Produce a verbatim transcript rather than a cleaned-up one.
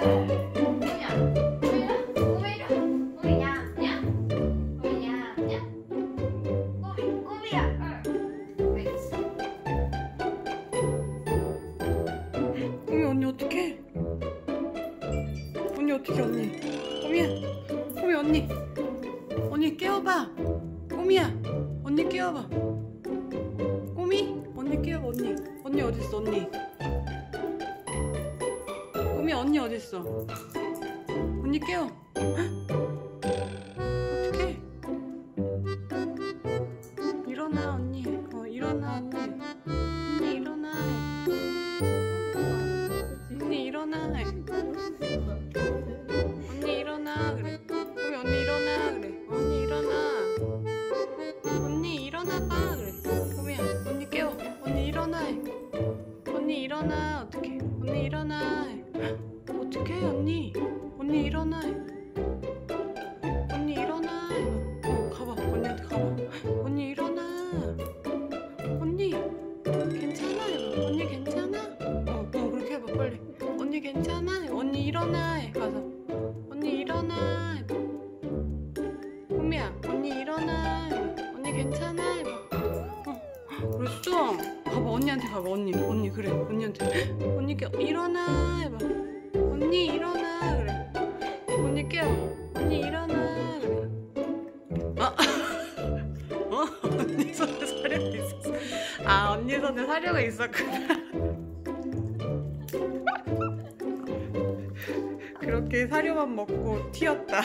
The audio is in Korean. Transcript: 어떻게 언니? 꼬미야, 꼬미 언니, 언니 깨워봐. 꼬미야, 언니 깨워봐. 꼬미, 언니 깨워봐 언니. 언니 어디 있어 언니? 꼬미 언니 어디 있어? 언니 깨워. 어떡해? 일어나 언니. 어 일어나 언니. 언니 일어나. 언니 일어나. 일어나 어떡해 언니 일어나 어떡해 언니 언니 일어나 언니 일어나 어, 가봐 언니한테 가봐 언니 일어나 언니 괜찮아 언니 괜찮아 어, 어 그렇게 해봐 빨리 언니 괜찮아 언니 일어나 가서 언니 일어나 꼬미야 언니 일어나 언니 괜찮아 어 그랬어 가봐 언니한테 가봐 언니 언니 그래 언니한테 언니 깨워 일어나 해봐 언니 일어나 그래 언니 깨워 언니 일어나 그래 아 어? 언니 손에 사료가 있었어 아 언니 손에 사료가 있었구나 그렇게 사료만 먹고 튀었다